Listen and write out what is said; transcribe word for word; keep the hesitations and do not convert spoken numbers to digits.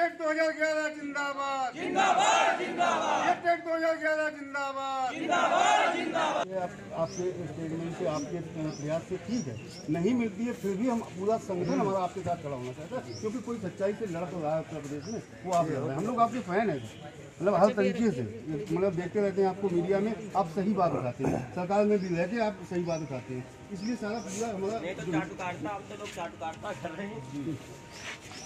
TET दो हजार ग्यारह जिंदाबाद जिंदाबाद जिंदाबाद टेट दो हजार ग्यारह जिंदाबाद जिंदाबाद जिंदाबाद। आपके स्टेटमेंट से आपके प्रयास से ठीक है, नहीं मिलती है फिर भी हम पूरा संगठन हमारा आपके साथ खड़ा होना चाहता है, क्योंकि कोई सच्चाई से लड़ तो रहा है उत्तर प्रदेश में, वो आप लड़ रहे हैं। हम लोग आपके फैन है, मतलब हर तरीके से मतलब देखते रहते हैं आपको मीडिया में, आप सही बात बताते हैं, सरकार में भी रहते आप सही बात बताते हैं, इसलिए सारा पूरा हमारा